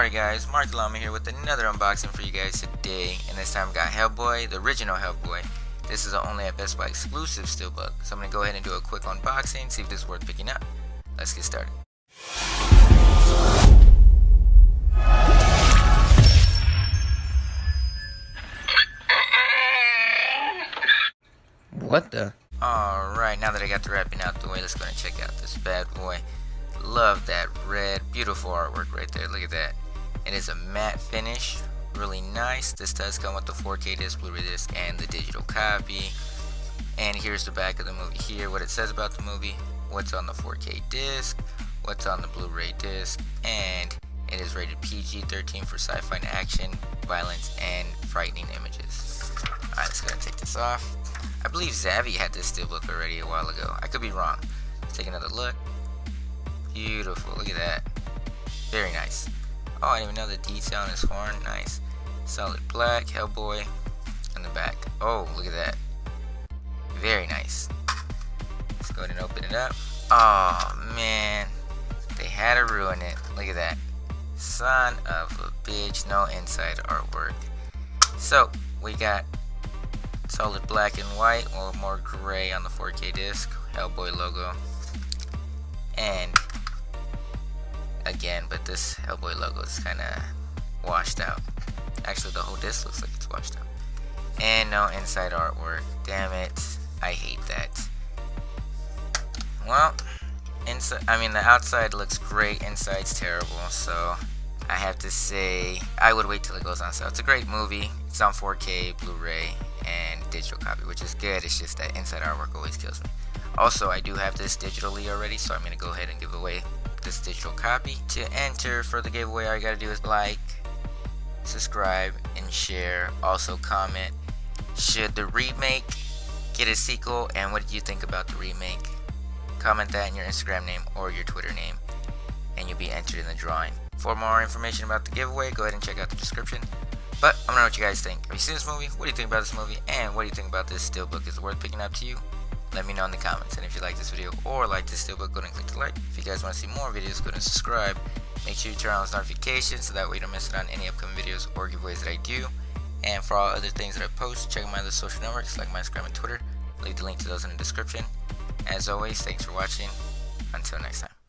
Alright guys, MarcTheLlama here with another unboxing for you guys today, and this time we got Hellboy, the original Hellboy. This is only a Best Buy exclusive Steelbook, so I'm going to go ahead and do a quick unboxing, see if this is worth picking up. Let's get started. What the? Alright, now that I got the wrapping out the way, let's go ahead and check out this bad boy. Love that red, beautiful artwork right there, look at that. It is a matte finish, really nice. This does come with the 4K disc, Blu-ray disc, and the digital copy. And here's the back of the movie here, what it says about the movie, what's on the 4K disc, what's on the Blu-ray disc, and it is rated PG-13 for sci-fi and action, violence, and frightening images. Alright, let's go ahead and take this off. I believe Zavi had this Steelbook already a while ago. I could be wrong. Let's take another look. Beautiful, look at that. Very nice. Oh, I didn't even know the detail on his horn. Nice. Solid black, Hellboy on the back. Oh, look at that. Very nice. Let's go ahead and open it up. Oh, man. They had to ruin it. Look at that. Son of a bitch. No inside artwork. So, we got solid black and white, or more gray on the 4K disc. Hellboy logo. And again, but this Hellboy logo is kind of washed out. Actually, the whole disc looks like it's washed out. And no inside artwork. Damn it. I hate that. Well, inside, I mean, the outside looks great. Inside's terrible. So, I have to say, I would wait till it goes on sale. It's a great movie. It's on 4K, Blu-ray, and digital copy, which is good. It's just that inside artwork always kills me. Also, I do have this digitally already, so I'm going to go ahead and give away this digital copy. To enter for the giveaway, all you gotta do is like, subscribe, and share. Also comment, should the remake get a sequel, and what did you think about the remake? Comment that in your Instagram name or your Twitter name, and you'll be entered in the drawing. For more information about the giveaway, go ahead and check out the description. But I don't know what you guys think. Have you seen this movie? What do you think about this movie? And what do you think about this Steelbook? Is it worth picking up to you? Let me know in the comments, and if you like this video or like this Steelbook, go ahead and click the like. If you guys want to see more videos, go ahead and subscribe. Make sure you turn on those notifications so that way you don't miss out on any upcoming videos or giveaways that I do. And for all other things that I post, check my other social networks like my Instagram and Twitter. Leave the link to those in the description. As always, thanks for watching. Until next time.